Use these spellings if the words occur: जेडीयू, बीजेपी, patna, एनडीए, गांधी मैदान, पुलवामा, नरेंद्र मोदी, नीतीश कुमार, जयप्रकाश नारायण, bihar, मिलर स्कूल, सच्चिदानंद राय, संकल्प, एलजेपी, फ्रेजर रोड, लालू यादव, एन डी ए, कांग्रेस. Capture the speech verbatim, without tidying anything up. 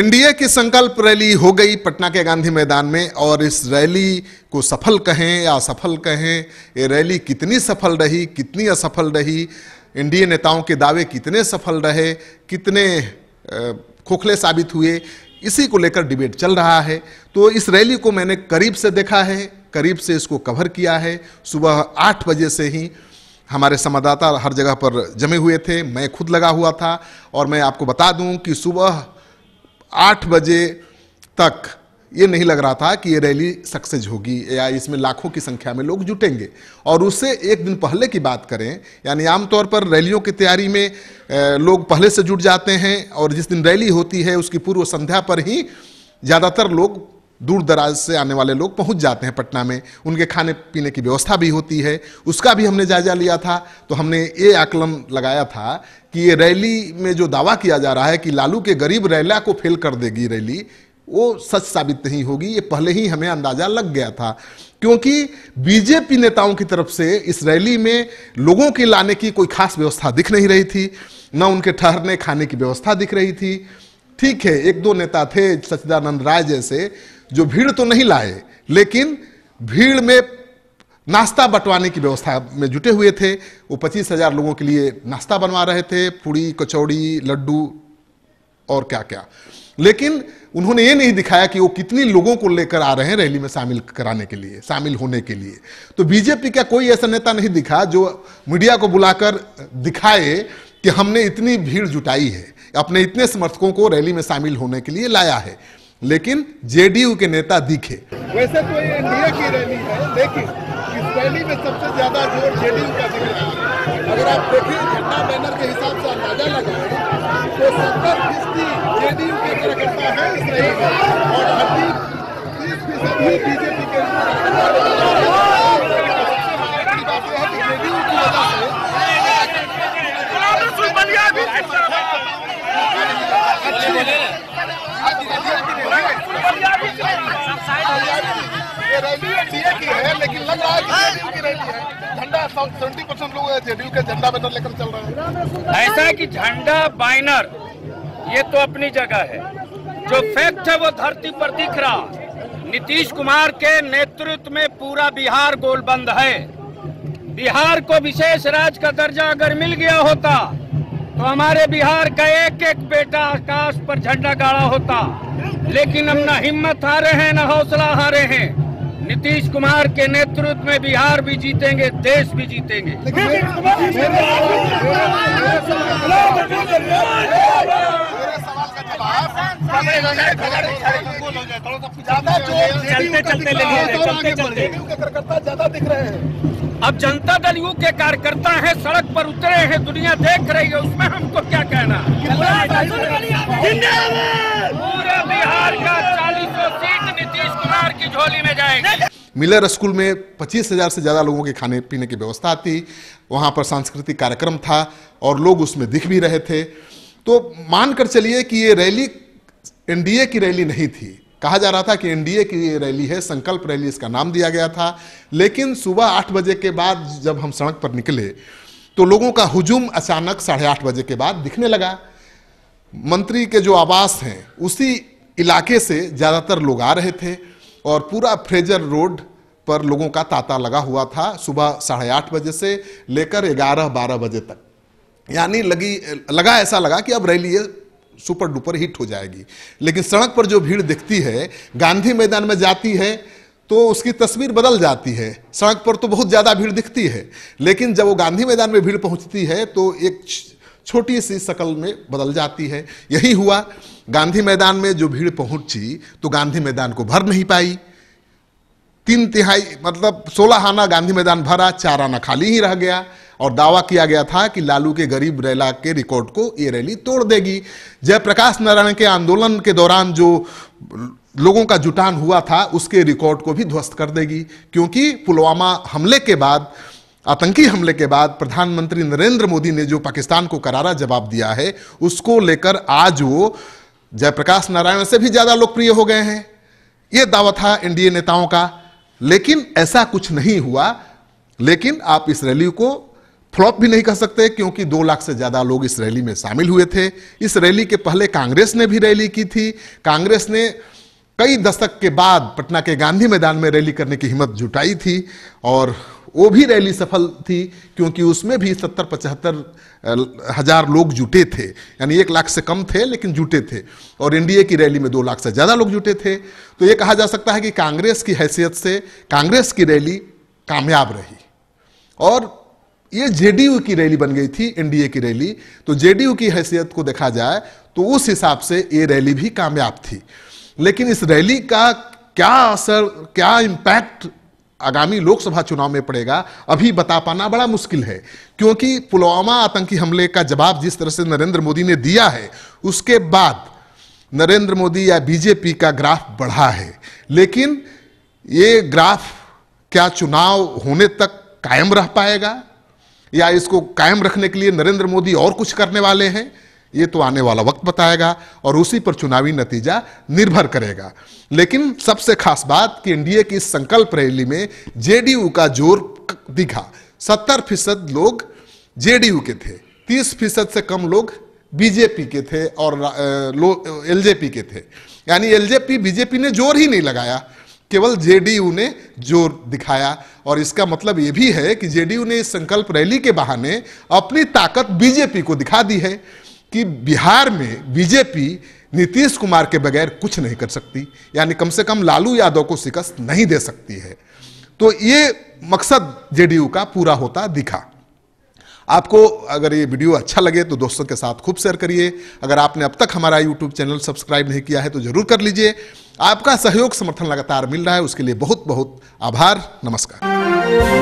एन डी ए की संकल्प रैली हो गई पटना के गांधी मैदान में, और इस रैली को सफल कहें या असफल कहें, ये रैली कितनी सफल रही, कितनी असफल रही, एन डी ए नेताओं के दावे कितने सफल रहे, कितने खोखले साबित हुए, इसी को लेकर डिबेट चल रहा है। तो इस रैली को मैंने करीब से देखा है, करीब से इसको कवर किया है। सुबह आठ बजे से ही हमारे संवाददाता हर जगह पर जमे हुए थे, मैं खुद लगा हुआ था। और मैं आपको बता दूं कि सुबह आठ बजे तक ये नहीं लग रहा था कि ये रैली सक्सेस होगी या इसमें लाखों की संख्या में लोग जुटेंगे। और उससे एक दिन पहले की बात करें, यानी आमतौर पर रैलियों की तैयारी में लोग पहले से जुट जाते हैं, और जिस दिन रैली होती है उसकी पूर्व संध्या पर ही ज़्यादातर लोग, दूर दराज से आने वाले लोग पहुंच जाते हैं पटना में। उनके खाने पीने की व्यवस्था भी होती है, उसका भी हमने जायजा लिया था। तो हमने ये आकलन लगाया था कि ये रैली में जो दावा किया जा रहा है कि लालू के गरीब रैला को फेल कर देगी रैली, वो सच साबित नहीं होगी। ये पहले ही हमें अंदाजा लग गया था, क्योंकि बीजेपी नेताओं की तरफ से इस रैली में लोगों के लाने की कोई खास व्यवस्था दिख नहीं रही थी, न उनके ठहरने खाने की व्यवस्था दिख रही थी। ठीक है, एक दो नेता थे सच्चिदानंद राय जैसे, जो भीड़ तो नहीं लाए, लेकिन भीड़ में नाश्ता बंटवाने की व्यवस्था में जुटे हुए थे। वो पच्चीस हजार लोगों के लिए नाश्ता बनवा रहे थे, पूड़ी, कचौड़ी, लड्डू और क्या क्या। लेकिन उन्होंने ये नहीं दिखाया कि वो कितनी लोगों को लेकर आ रहे हैं रैली में शामिल कराने के लिए, शामिल होने के लिए। तो बीजेपी का कोई ऐसा नेता नहीं दिखा जो मीडिया को बुलाकर दिखाए कि हमने इतनी भीड़ जुटाई है, अपने इतने समर्थकों को रैली में शामिल होने के लिए लाया है। लेकिन जेडीयू के नेता दिखे। वैसे तो ये एनडीए की रैली है, लेकिन इस रैली में सबसे ज्यादा जोर जेडीयू का दिख रहा है। अगर आप देखें घटना बैनर के हिसाब से अंदाजा लगाएं तो सत्तर फीसदी जेडीयू के कार्यकर्ता है इस रैली में, और अधिक तीस फीसद ही बीजेपी के है। लेकिन लग रहा है कि जेडीयू की रैली है, झंडा सत्तर परसेंट लोग जेडीयू के झंडा बैनर लेकर चल रहे हैं। ऐसा है कि झंडा बैनर ये तो अपनी जगह है, जो फैक्ट है वो धरती पर दिख रहा। नीतीश कुमार के नेतृत्व में पूरा बिहार गोलबंद है। बिहार को विशेष राज्य का दर्जा अगर मिल गया होता तो हमारे बिहार का एक एक बेटा आकाश पर झंडा गाड़ा होता, लेकिन अब न हिम्मत हारे हैं न हौसला हारे हैं। नीतीश कुमार के नेतृत्व में बिहार भी जीतेंगे, देश भी जीतेंगे। अब जनता दल यू के कार्यकर्ता हैं, सड़क पर उतरे हैं, दुनिया देख रही है, उसमें हमको क्या कहना। पूरे बिहार का चालीसों सीट नीतीश कुमार की झोली में जाएगी। मिलर स्कूल में पच्चीस हजार से ज़्यादा लोगों के खाने पीने की व्यवस्था थी, वहाँ पर सांस्कृतिक कार्यक्रम था और लोग उसमें दिख भी रहे थे। तो मान कर चलिए कि ये रैली एनडीए की रैली नहीं थी। कहा जा रहा था कि एनडीए की ये रैली है, संकल्प रैली इसका नाम दिया गया था। लेकिन सुबह आठ बजे के बाद जब हम सड़क पर निकले तो लोगों का हुजूम अचानक साढ़े आठ बजे के बाद दिखने लगा। मंत्री के जो आवास हैं उसी इलाके से ज़्यादातर लोग आ रहे थे, और पूरा फ्रेजर रोड पर लोगों का तांता लगा हुआ था सुबह साढ़े आठ बजे से लेकर ग्यारह बारह बजे तक। यानी लगी लगा ऐसा लगा कि अब रैली सुपर डुपर हिट हो जाएगी। लेकिन सड़क पर जो भीड़ दिखती है, गांधी मैदान में जाती है तो उसकी तस्वीर बदल जाती है। सड़क पर तो बहुत ज़्यादा भीड़ दिखती है, लेकिन जब वो गांधी मैदान में भीड़ पहुंचती है तो एक छोटी सी शक्ल में बदल जाती है। यही हुआ, गांधी मैदान में जो भीड़ पहुंची तो गांधी मैदान को भर नहीं पाई। तीन तिहाई मतलब सोलह आना गांधी मैदान भरा, चार आना खाली ही रह गया। और दावा किया गया था कि लालू के गरीब रैला के रिकॉर्ड को ये रैली तोड़ देगी। जयप्रकाश नारायण के आंदोलन के दौरान जो लोगों का जुटान हुआ था उसके रिकॉर्ड को भी ध्वस्त कर देगी, क्योंकि पुलवामा हमले के बाद, आतंकी हमले के बाद प्रधानमंत्री नरेंद्र मोदी ने जो पाकिस्तान को करारा जवाब दिया है उसको लेकर आज वो जयप्रकाश नारायण से भी ज़्यादा लोकप्रिय हो गए हैं। ये दावा था एनडीए नेताओं का, लेकिन ऐसा कुछ नहीं हुआ। लेकिन आप इस रैली को फ्लॉप भी नहीं कह सकते क्योंकि दो लाख से ज्यादा लोग इस रैली में शामिल हुए थे। इस रैली के पहले कांग्रेस ने भी रैली की थी। कांग्रेस ने कई दशक के बाद पटना के गांधी मैदान में रैली करने की हिम्मत जुटाई थी और वो भी रैली सफल थी क्योंकि उसमें भी सत्तर पचहत्तर हजार लोग जुटे थे, यानी एक लाख से कम थे लेकिन जुटे थे, और एन डी ए की रैली में दो लाख से ज़्यादा लोग जुटे थे। तो ये कहा जा सकता है कि कांग्रेस की हैसियत से कांग्रेस की रैली कामयाब रही और ये जेडीयू की रैली बन गई थी एन डी ए की रैली। तो जेडीयू की हैसियत को देखा जाए तो उस हिसाब से ये रैली भी कामयाब थी। लेकिन इस रैली का क्या असर, क्या इम्पैक्ट आगामी लोकसभा चुनाव में पड़ेगा, अभी बता पाना बड़ा मुश्किल है क्योंकि पुलवामा आतंकी हमले का जवाब जिस तरह से नरेंद्र मोदी ने दिया है उसके बाद नरेंद्र मोदी या बीजेपी का ग्राफ बढ़ा है, लेकिन ये ग्राफ क्या चुनाव होने तक कायम रह पाएगा या इसको कायम रखने के लिए नरेंद्र मोदी और कुछ करने वाले हैं, ये तो आने वाला वक्त बताएगा और उसी पर चुनावी नतीजा निर्भर करेगा। लेकिन सबसे खास बात कि एनडीए की संकल्प रैली में जेडीयू का जोर दिखा। सत्तर फीसद लोग जेडीयू के थे, तीस फीसद से कम लोग बीजेपी के थे और लोग एलजेपी के थे, यानी एलजेपी बीजेपी ने जोर ही नहीं लगाया, केवल जेडीयू ने जोर दिखाया। और इसका मतलब ये भी है कि जेडीयू ने इस संकल्प रैली के बहाने अपनी ताकत बीजेपी को दिखा दी है कि बिहार में बीजेपी नीतीश कुमार के बगैर कुछ नहीं कर सकती, यानी कम से कम लालू यादव को शिकस्त नहीं दे सकती है। तो ये मकसद जेडीयू का पूरा होता दिखा। आपको अगर ये वीडियो अच्छा लगे तो दोस्तों के साथ खूब शेयर करिए। अगर आपने अब तक हमारा यूट्यूब चैनल सब्सक्राइब नहीं किया है तो जरूर कर लीजिए। आपका सहयोग समर्थन लगातार मिल रहा है, उसके लिए बहुत बहुत आभार। नमस्कार।